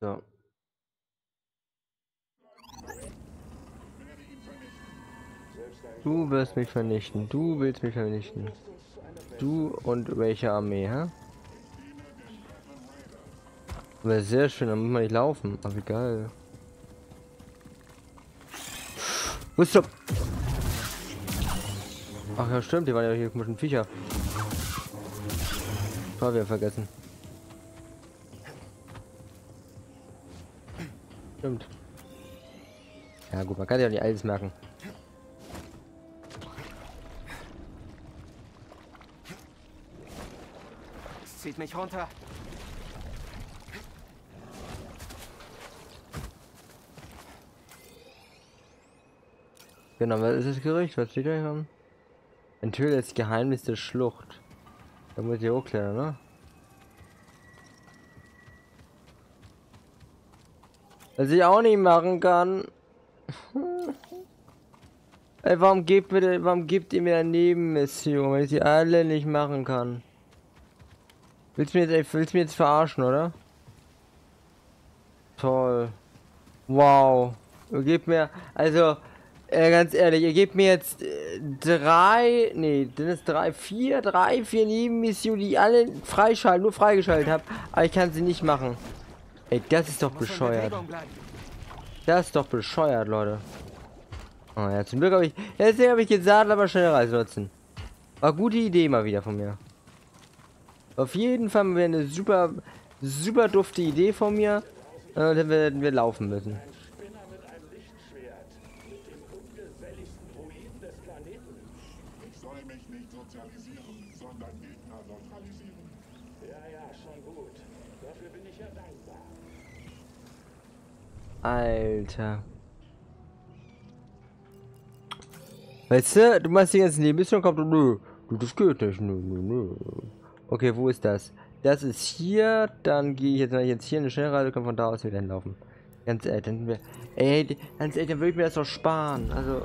So. Du wirst mich vernichten. Du willst mich vernichten. Du und welche Armee, hä? Wäre sehr schön, dann muss man nicht laufen. Aber egal. Wo ist der? Ach ja, stimmt, die waren ja hier komischen Viecher. Das haben wir vergessen. Stimmt. Ja gut, man kann ja nicht alles merken. Es zieht mich runter. Genau, was ist das Gerücht? Was steht da hier? Enthüllt das Geheimnis der Schlucht. Da muss ich hochklären, ne? Was ich auch nicht machen kann. Ey, warum gebt ihr mir eine Nebenmission, wenn ich die alle nicht machen kann? Willst du mir jetzt verarschen, oder? Toll. Wow. Ihr gebt mir, also ganz ehrlich, ihr gebt mir jetzt vier Nebenmissionen, die ich alle freigeschaltet habe, aber ich kann sie nicht machen. Ey, das ist doch bescheuert. Das ist doch bescheuert, Leute. Oh ja, zum Glück habe ich, deswegen habe ich gesagt, aber schnell reisen nutzen. War eine gute Idee mal wieder von mir. Auf jeden Fall wäre eine super, super dufte Idee von mir, dann werden wir laufen müssen. Alter. Weißt du, du machst die ganzen Nebenmissionen, kommt und nö. Das geht nicht. Nö. Okay, wo ist das? Das ist hier. Dann gehe ich jetzt mal hier in eine Schnellreise, kann von da aus wieder hinlaufen. Ganz ehrlich, dann würde ich mir das doch sparen. Also,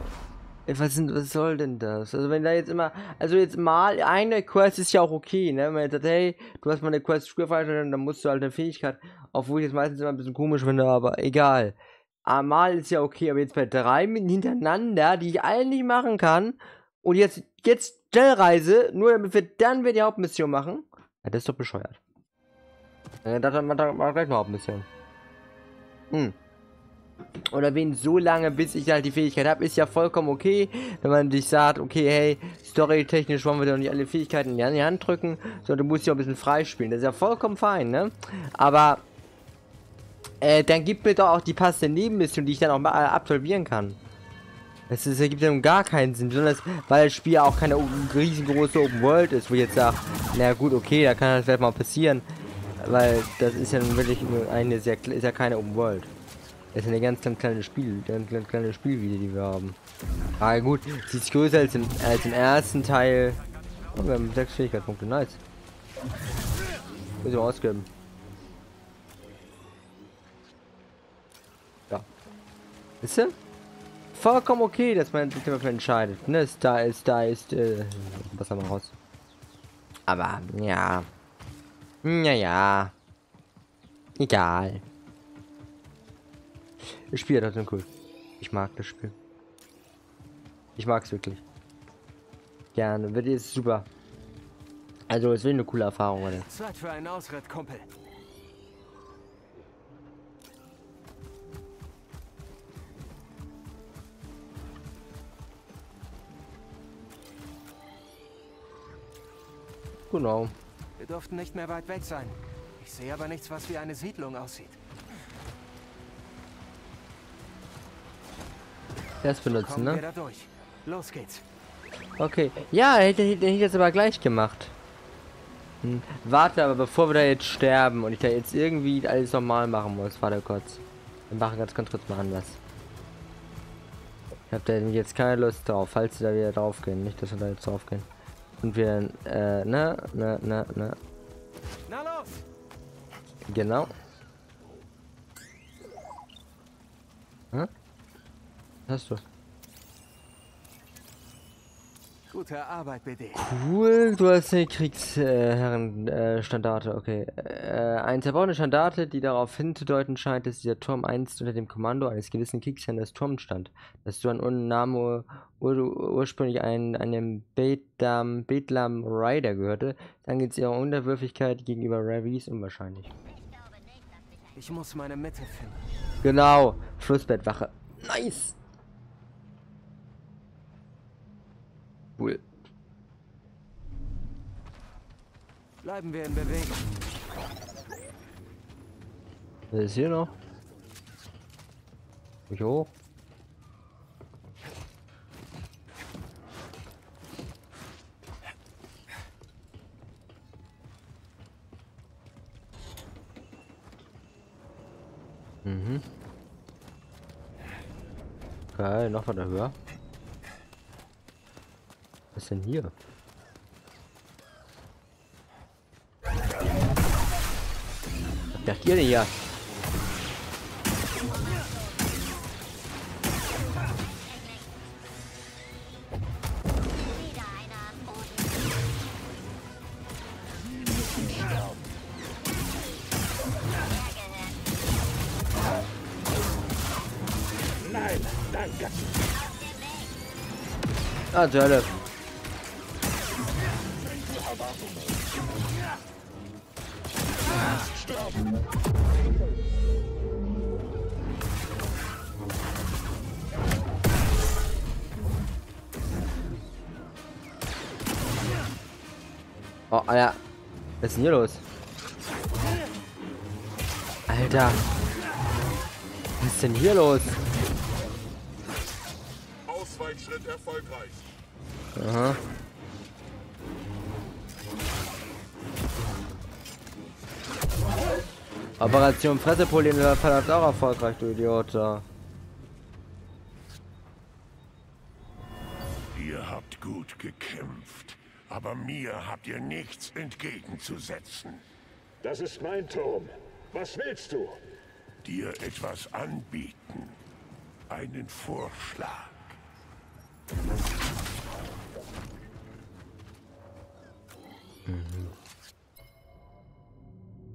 ey, was soll denn das? Also, wenn da jetzt immer, also jetzt mal eine Quest ist ja auch okay, ne? Wenn man jetzt sagt, hey, du hast mal eine Quest früher freigeschaltet, dann musst du halt eine Fähigkeit. Obwohl ich jetzt meistens immer ein bisschen komisch finde, aber egal. Einmal ist ja okay, aber jetzt bei 3 hintereinander, die ich alle nicht machen kann. Und jetzt Schnellreise, nur damit wir die Hauptmission machen. Ja, das ist doch bescheuert. Dann gleich mal Hauptmission. Oder wen so lange, bis ich halt die Fähigkeit habe, ist ja vollkommen okay. Wenn man dich sagt, okay, hey, storytechnisch wollen wir doch nicht alle Fähigkeiten in die Hand drücken, sondern du musst ja ein bisschen freispielen. Das ist ja vollkommen fein, ne? Aber dann gib mir doch auch die passende Nebenmission, die ich dann auch mal absolvieren kann. Das ergibt ja gar keinen Sinn, besonders weil das Spiel auch keine riesengroße Open World ist, wo ich jetzt sage, na gut, okay, da kann das vielleicht mal passieren, weil das ist ja wirklich eine sehr, ist ja keine Open World. Das ist eine ganz kleine Spielwiese, die wir haben. Ah gut, sie ist größer als im ersten Teil. Oh, wir haben 6 Fähigkeitspunkte, nice. Müssen wir ausgeben. Ist ja vollkommen okay, dass man sich dafür entscheidet. Ne, was haben wir raus? Aber ja, naja, egal. Das Spiel ist trotzdem cool. Ich mag das Spiel. Ich mag es wirklich. Gerne, wird jetzt super. Also es wird eine coole Erfahrung, oder? Zeit für einen Ausritt, Kumpel. Genau. Wir durften nicht mehr weit weg sein. Ich sehe aber nichts, was wie eine Siedlung aussieht. Das benutzen, ne? Los geht's. Okay. Ja, hätte ich jetzt aber gleich gemacht. Warte aber, bevor wir da jetzt sterben und ich da jetzt irgendwie alles normal machen muss. Warte kurz. Wir machen ganz kurz mal anders. Ich habe da jetzt keine Lust drauf, falls wir da wieder drauf gehen. Nicht, dass wir da jetzt drauf gehen. Und wir, Na los! Genau. Hä? Was hast du? Gute Arbeit, BD. Cool, du hast eine Kriegsherrenstandarte, okay. Eine zerbrochene Standarte, die darauf hinzudeuten scheint, dass dieser Turm einst unter dem Kommando eines gewissen Kriegsherrn des Turms stand. Das ist so ein Name, ursprünglich einem Bedlam Rider gehörte. Dann geht es ihrer Unterwürfigkeit gegenüber Rayvis unwahrscheinlich. Ich muss meine Mitte finden. Genau, Flussbettwache. Nice! Cool. Bleiben wir in Bewegung. Was ist hier noch? Komm ich hoch? Mhm. Geil, noch weiter höher. Was ist denn hier? Was macht ihr denn hier? Nein, danke. Ah, zur Hölle. Oh, Alter. Was ist denn hier los? Alter. Was ist denn hier los? Ausweichschritt erfolgreich. Aha. Operation Fressepolin oder verdammt auch erfolgreich, du Idiot. Ihr habt gut gekämpft, aber mir habt ihr nichts entgegenzusetzen. Das ist mein Turm. Was willst du? Dir etwas anbieten. Einen Vorschlag. Mhm.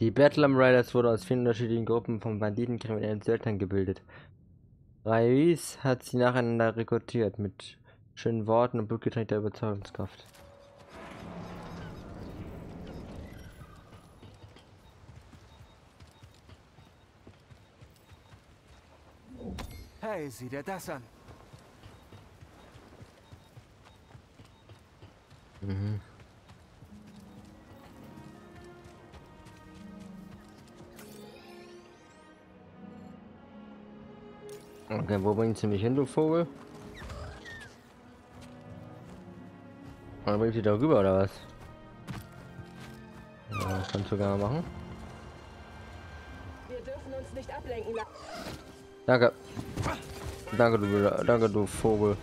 Die Bedlam Riders wurden aus vielen unterschiedlichen Gruppen von Banditen, kriminellen Söldnern gebildet. Rayvis hat sie nacheinander rekrutiert mit schönen Worten und blutgetränkter Überzeugungskraft. Hey, sieh dir das an! Mhm. Okay, wo bringst du mich hin, du Vogel? Oder bringst du da rüber, oder was? Ja, kannst du gerne machen. Wir dürfen uns nicht ablenken lassen. Danke. Danke, du Vogel.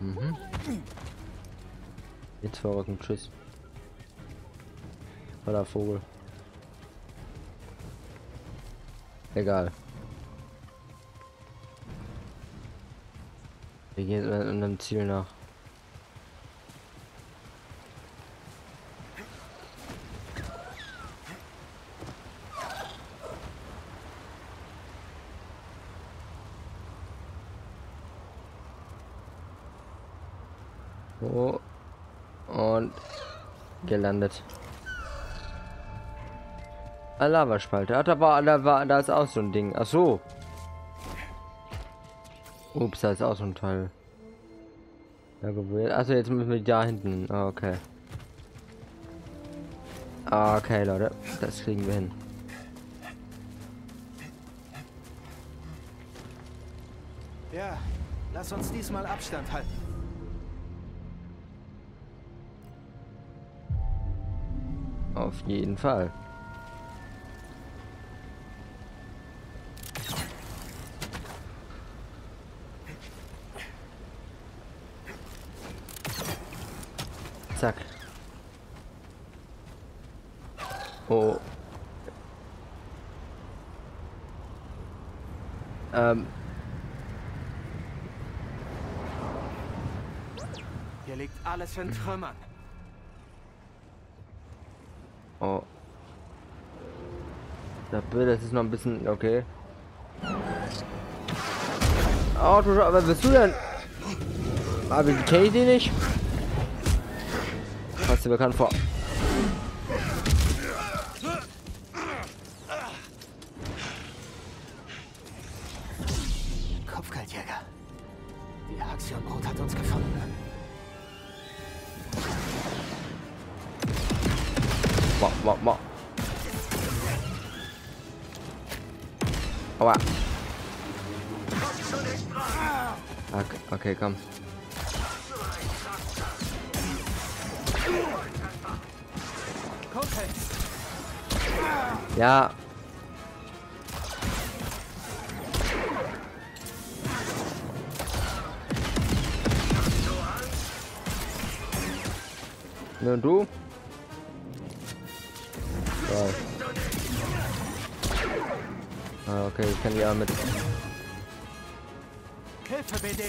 Mhm. Jetzt verrücken, tschüss. Oder Vogel. Egal. Wir gehen jetzt unserem Ziel nach. So. Und gelandet. Lavaspalte. Ach, da ist auch so ein Ding. Ach so. Ups, da ist auch so ein Teil. Also jetzt müssen wir da hinten. Okay. Okay, Leute. Das kriegen wir hin. Ja, lass uns diesmal Abstand halten. Auf jeden Fall. Zack. Oh. Hier liegt alles in Trümmern. Oh. Das ist noch ein bisschen... Okay. Oh, du, was bist du denn? Aber ich kenne die nicht. Hast du mir bekannt vor... Kopfgeldjäger. Die Axianbrot hat uns gefunden. Mach. Aua. Okay, komm. Ja. Ne, und du? Ah, okay, ich kann ja mit. Hilfe bitte.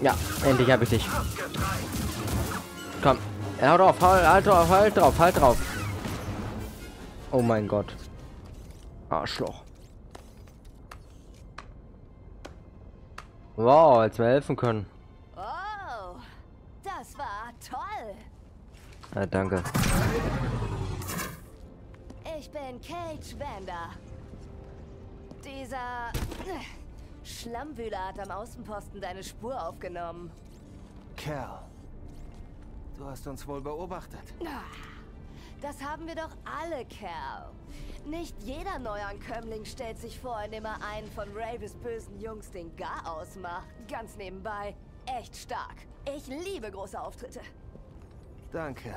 Ja, endlich habe ich dich. Komm, hau drauf, halt drauf. Oh mein Gott. Arschloch. Wow, als wir helfen können. Oh, das war toll. Ja, danke. Ich bin Caij Vanda. Dieser Schlammwühler hat am Außenposten deine Spur aufgenommen. Kerl, du hast uns wohl beobachtet. Das haben wir doch alle, Kerl. Nicht jeder Neuankömmling stellt sich vor, indem er einen von Rayvis bösen Jungs den Garaus macht. Ganz nebenbei, echt stark. Ich liebe große Auftritte. Danke.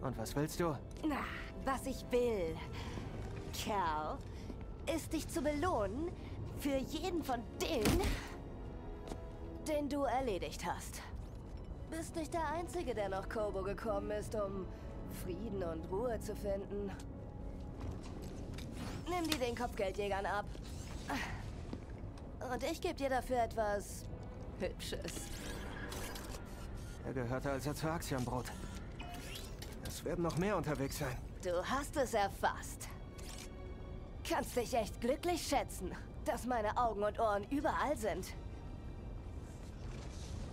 Und was willst du? Na, was ich will, Kerl, ist dich zu belohnen für jeden von denen, den du erledigt hast. Bist nicht der Einzige, der nach Koboh gekommen ist, um Frieden und Ruhe zu finden. Nimm die den Kopfgeldjägern ab. Und ich gebe dir dafür etwas Hübsches. Er gehörte also zu Axianbrot. Es werden noch mehr unterwegs sein. Du hast es erfasst. Kannst dich echt glücklich schätzen, dass meine Augen und Ohren überall sind.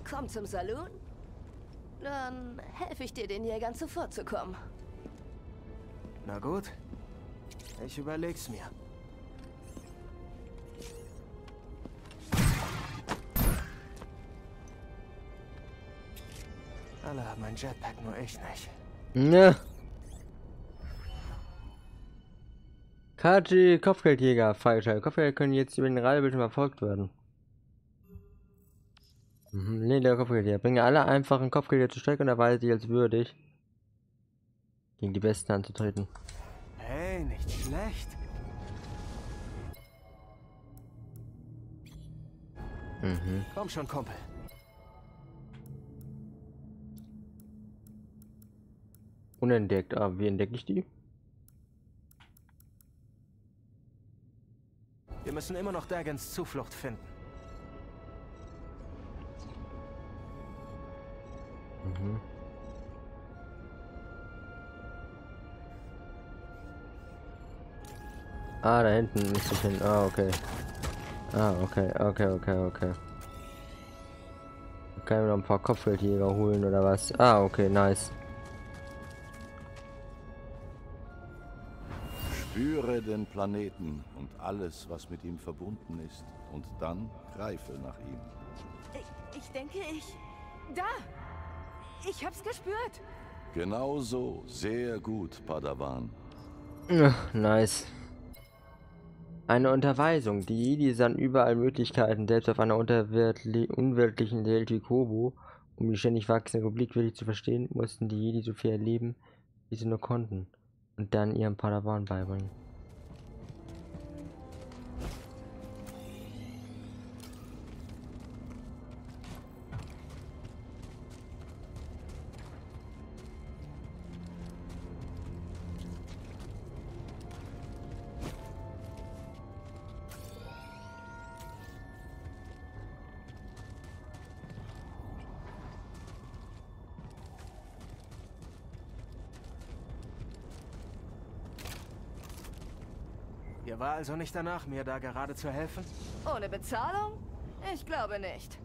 Komm zum Saloon. Dann helfe ich dir, den Jägern zuvorzukommen. Na gut. Ich überleg's mir. Alle haben ein Jetpack, nur ich nicht. Ne. Caij, Kopfgeldjäger, freigeschaltet. Kopfgelder können jetzt über den Radebildschirm verfolgt werden. Ne, der Kopfgeldjäger. Bringe alle einfachen Kopfgeldjäger zur Strecke und erweise dich als würdig, gegen die Besten anzutreten. Hey, nicht schlecht. Komm schon, Kumpel. Unentdeckt. Aber wie entdecke ich die? Wir müssen immer noch Dagens Zuflucht finden. Ah, da hinten müsste ich hin. Ah, okay. Ah, okay. Können wir noch ein paar Kopfgeldjäger holen oder was? Ah, okay, nice. Spüre den Planeten und alles, was mit ihm verbunden ist, und dann greife nach ihm. Ich denke, da! Ich hab's gespürt. Genau so. Sehr gut, Padawan. Nice. Eine Unterweisung. Die Jedi sahen überall Möglichkeiten, selbst auf einer unwirtlichen Welt wie Koboh, um die ständig wachsende Republik wirklich zu verstehen, mussten die Jedi so viel erleben, wie sie nur konnten, und dann ihrem Padawan beibringen. Ihr war also nicht danach, mir da gerade zu helfen? Ohne Bezahlung? Ich glaube nicht.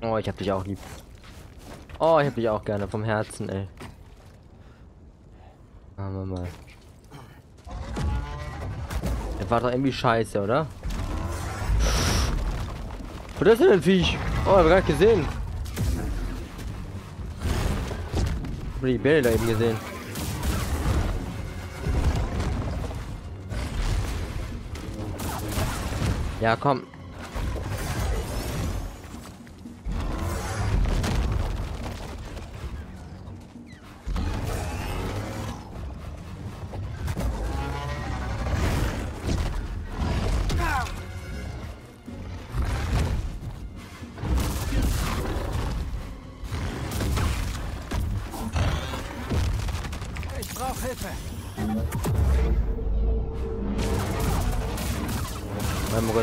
Oh, ich hab dich auch lieb. Oh, ich hab dich auch gerne vom Herzen, ey. Machen wir mal. Das war doch irgendwie scheiße, oder? Wo ist denn ein Viech? Oh, hab ich gerade gesehen. Ich hab die Bälle da eben gesehen. Ja, komm.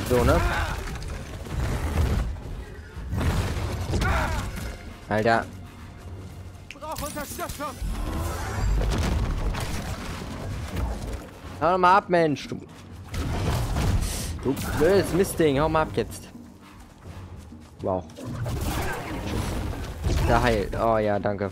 So, ne? Alter. Brauch Unterstützung. Hau doch mal ab, Mensch. Du blödes Mistding. Hau mal ab jetzt. Wow. Da heilt. Oh ja, danke.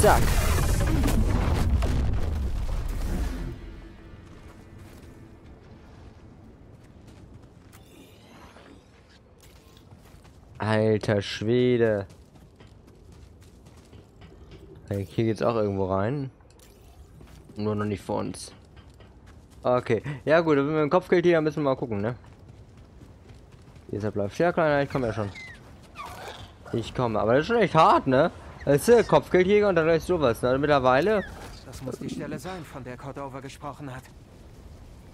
Zack. Alter Schwede. Hier geht's auch irgendwo rein. Nur noch nicht vor uns. Okay. Ja gut, wenn wir im Kopfgeld hier, müssen wir mal gucken, ne? Deshalb läuft ja kleiner, ich komme ja schon. Ich komme, aber das ist schon echt hart, ne? Also, Kopfgeldjäger und dann ist sowas. Na, mittlerweile. Das muss die Stelle sein, von der Cordova gesprochen hat.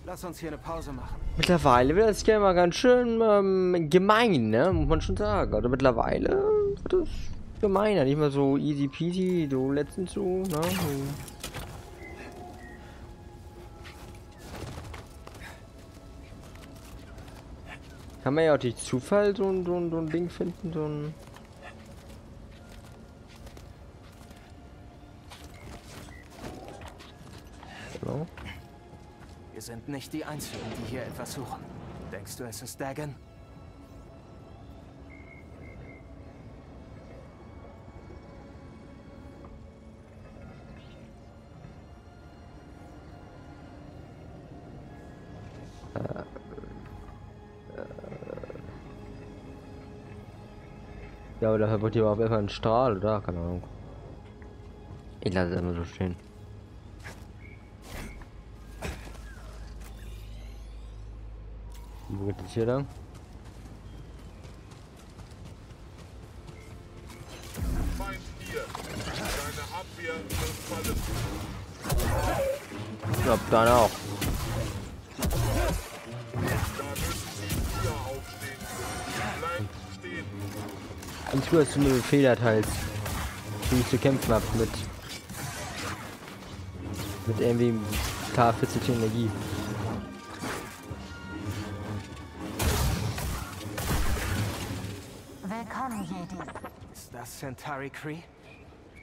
Lass uns hier eine Pause machen. Mittlerweile wird das ja mal ganz schön gemein, ne? Muss man schon sagen. Oder mittlerweile wird das gemeiner. Nicht mehr so easy peasy, du letztens so, ne? Kann man ja auch durch Zufall so ein Ding finden, so ein. No? Wir sind nicht die Einzigen, die hier etwas suchen. Denkst du, es ist Dagen? Ja, aber da wird hier auf jeden Fall ein Strahl, oder? Keine Ahnung. Ich lasse es immer so stehen. Wo geht das hier lang? Ich glaub, dann auch. Und du hast du mir Befehl erteilt, die ich zu kämpfen habe mit irgendwie K40 Energie. Centauri Cree? Hier werdet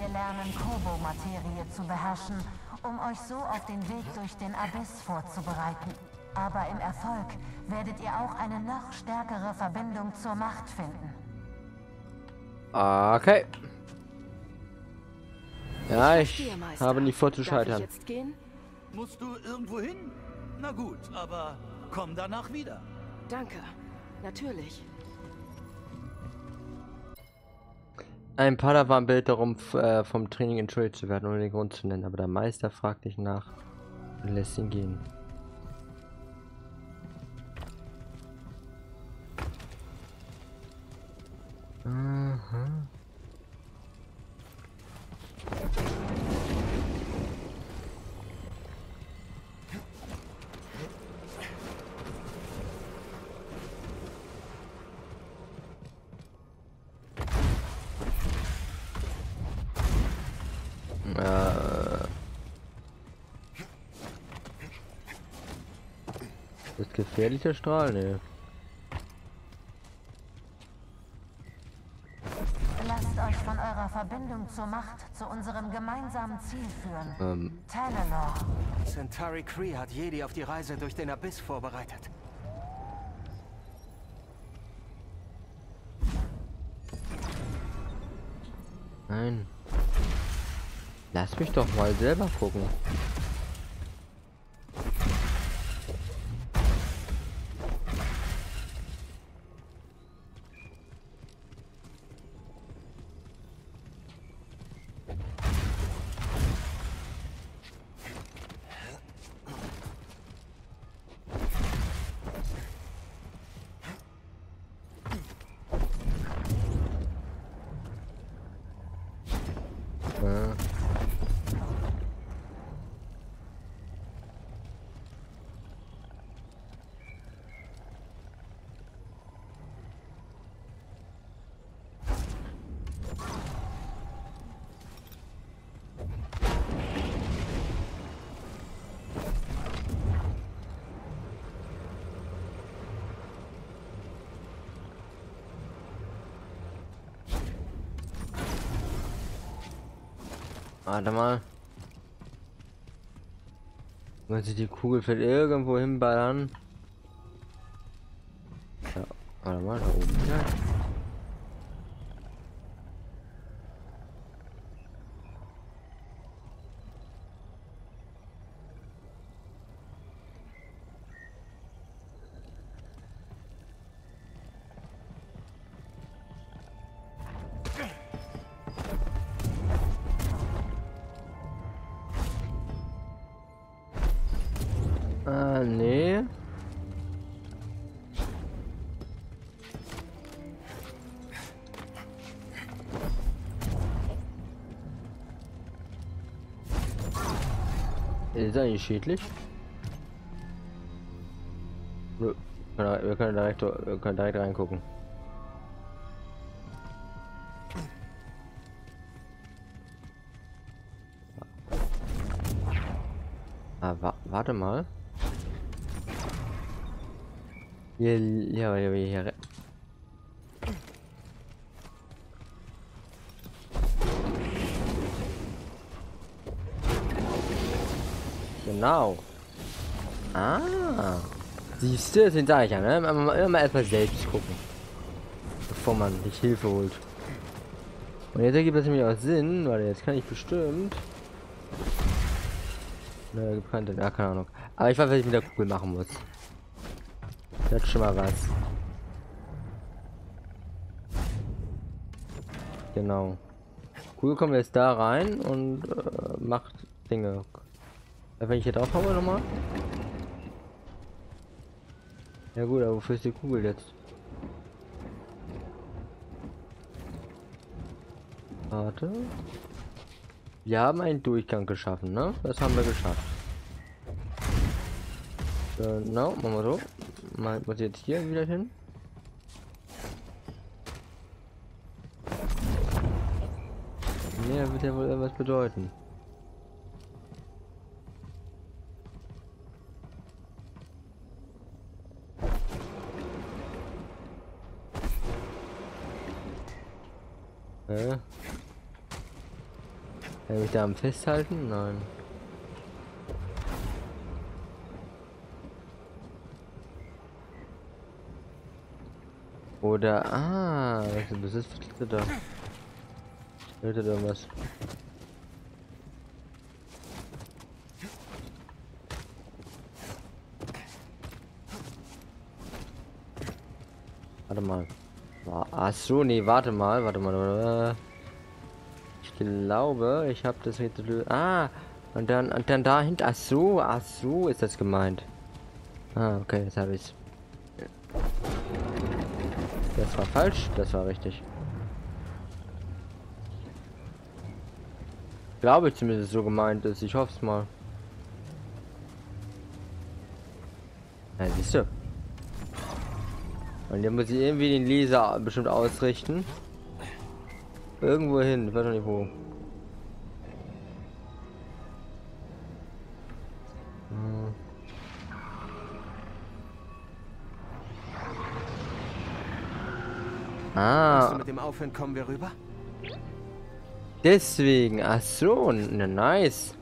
ihr lernen, Koboh-Materie zu beherrschen, um euch so auf den Weg durch den Abyss vorzubereiten. Aber im Erfolg werdet ihr auch eine noch stärkere Verbindung zur Macht finden. Okay. Ja, ich habe nicht vor zu scheitern. Darf ich jetzt gehen? Musst du irgendwo hin? Na gut, aber komm danach wieder. Danke. Natürlich. Ein Padawan bittet darum, vom Training entschuldigt zu werden, ohne den Grund zu nennen. Aber der Meister fragt dich nach und lässt ihn gehen. Mhm. Das ist gefährlicher Strahl, ne? Lasst euch von eurer Verbindung zur Macht zu unserem gemeinsamen Ziel führen. Tanelor. Centauri Kree hat Jedi auf die Reise durch den Abyss vorbereitet. Nein. Lass mich doch mal selber gucken. Warte mal. Muss ich die Kugel vielleicht irgendwo hinballern? Ja, warte mal, da oben. Ja. Nee. Ist er nicht schädlich? Nö. Wir können direkt reingucken. Warte mal. Ja. Genau. Ah. Siehst du, deswegen sage ich ja, ne? Immer erstmal selbst gucken. Bevor man sich Hilfe holt. Und jetzt ergibt das nämlich auch Sinn, weil jetzt kann ich bestimmt. Ne, gebrannte, ja, keine Ahnung. Aber ich weiß, was ich mit der Kugel machen muss. Jetzt schon mal was. Genau. Cool, kommen wir jetzt da rein und macht Dinge. Wenn ich hier drauf habe nochmal. Ja gut, aber wofür ist die Kugel jetzt? Warte. Wir haben einen Durchgang geschaffen, ne? Das haben wir geschafft. Genau, machen wir so. Man muss jetzt hier wieder hin. Nee, das wird ja wohl irgendwas bedeuten. Kann ich mich da am Festhalten? Nein. Oder das ist da. Hört da was? Warte mal. Achso, nee, warte mal. Ich glaube, ich habe das jetzt. Und dann dahinter. Achso, ist das gemeint. Okay, jetzt habe ich's. Das war falsch, das war richtig. Glaube ich zumindest, so gemeint ist. Ich hoffe es mal. Ja, siehst du. Und jetzt muss ich irgendwie den Laser bestimmt ausrichten. Irgendwo hin, ich weiß noch nicht wo. Willst du mit dem aufhören, kommen wir rüber? Deswegen, ach so, nice.